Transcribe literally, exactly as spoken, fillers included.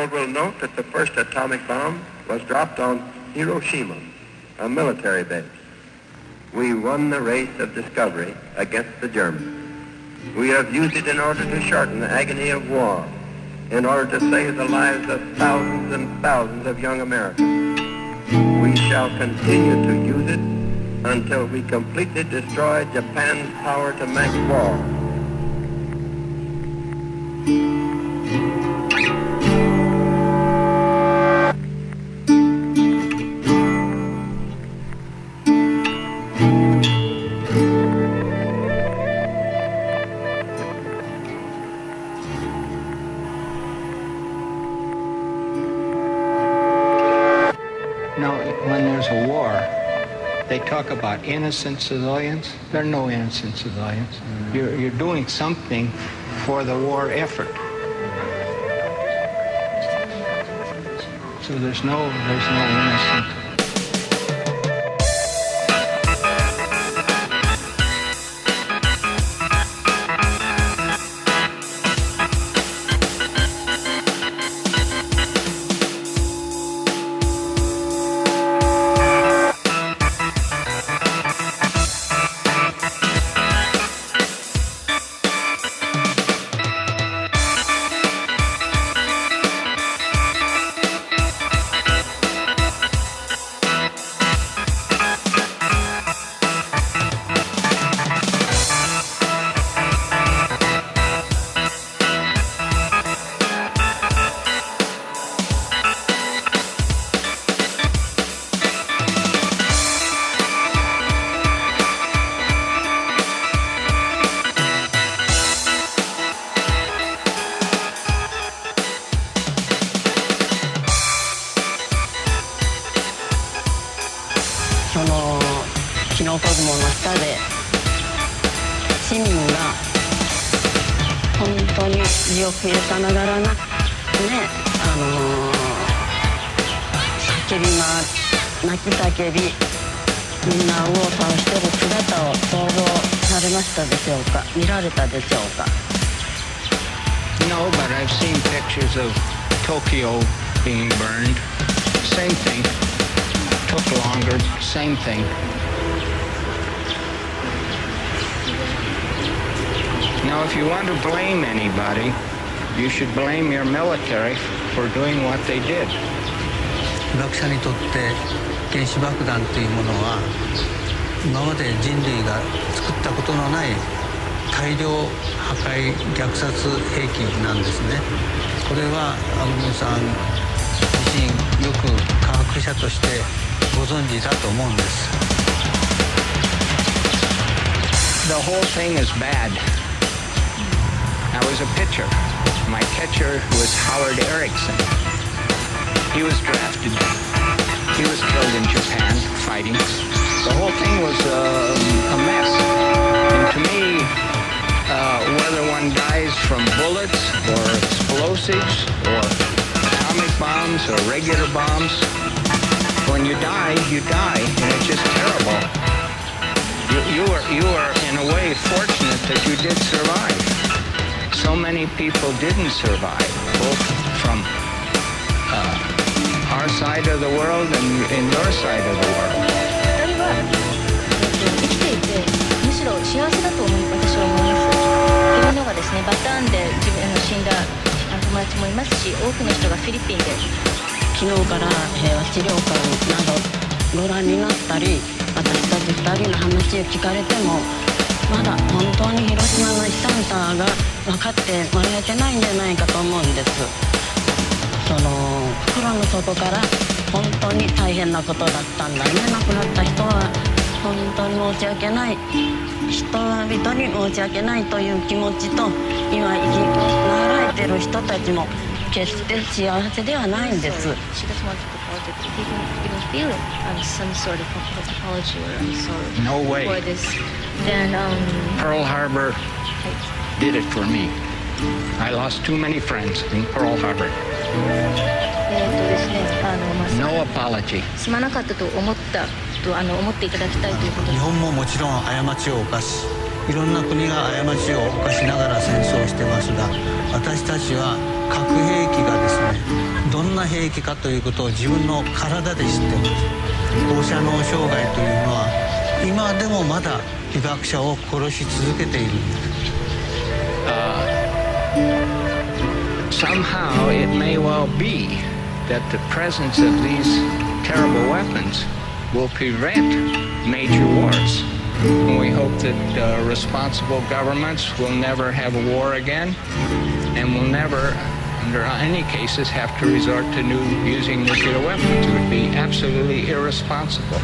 world will note that the first atomic bomb was dropped on Hiroshima, a military base. We won the race of discovery against the Germans. We have used it in order to shorten the agony of war, in order to save the lives of thousands and thousands of young Americans. We shall continue to use it until we completely destroy Japan's power to make war. Now, when there's a war, they talk about innocent civilians. There are no innocent civilians. Mm-hmm. You're, you're doing something for the war effort. So there's no, there's no innocent. No, but I've seen pictures of Tokyo being burned. Same thing. Took longer. Same thing. Now, if you want to blame anybody, you should blame your military for doing what they did. 学者にとって原子爆弾というものは今まで人類が作ったことのない大量破壊虐殺兵器なんですね。これはアルムさん自身よく科学者としてご存知だと思うんです。The whole thing is bad. I was a pitcher. My catcher was Howard Erickson. He was drafted. He was killed in Japan fighting. The whole thing was uh, a mess. And to me, uh, whether one dies from bullets or explosives or atomic bombs or regular bombs, when you die, you die, and it's just terrible. You, you are, you are in a way fortunate that you did survive. So many people didn't survive, both from uh, our side of the world and, and your side of the world. I 袋の底から本当に大変なことだったんだね。亡くなった人は本当に申し訳ない、人々に申し訳ないという気持ちと、今生きながらえてる人たちも決して幸せではないんです。 No way. Pearl Harbor did it for me. I lost too many friends in Pearl Harbor. No apology. すまなかったと思ったとあの思っていただきたいということ。日本ももちろん過ちを犯し、いろんな国が過ちを犯しながら戦争してますが、私たちは核兵器がですね。兵器かということを自分の体で知っています。放射能障害というのは今でもまだ被爆者を殺し続けている。Somehow it may well be that the presence of these terrible weapons will prevent major wars. And we hope that uh, responsible governments will never have a war again and will never, under any cases, have to resort to new, using nuclear weapons. It would be absolutely irresponsible.